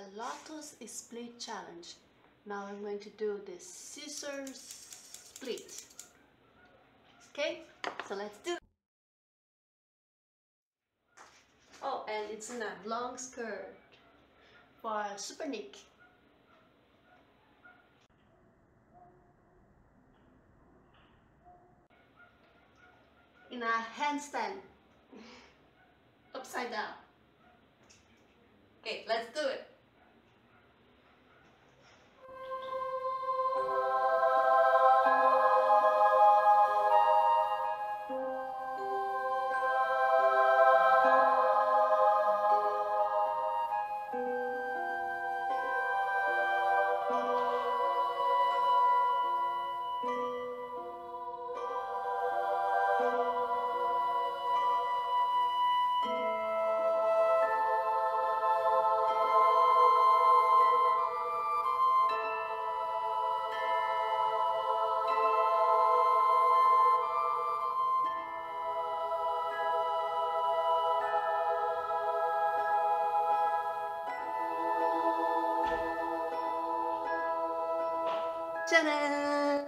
a lotus split challenge. Now I'm going to do this scissors split. Okay, so let's do it. Oh, and it's in a long skirt for a super neck. In a handstand, upside down. Okay, let's do it. Ta-da!